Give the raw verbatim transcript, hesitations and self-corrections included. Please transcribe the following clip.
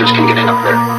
monsters can get in up there.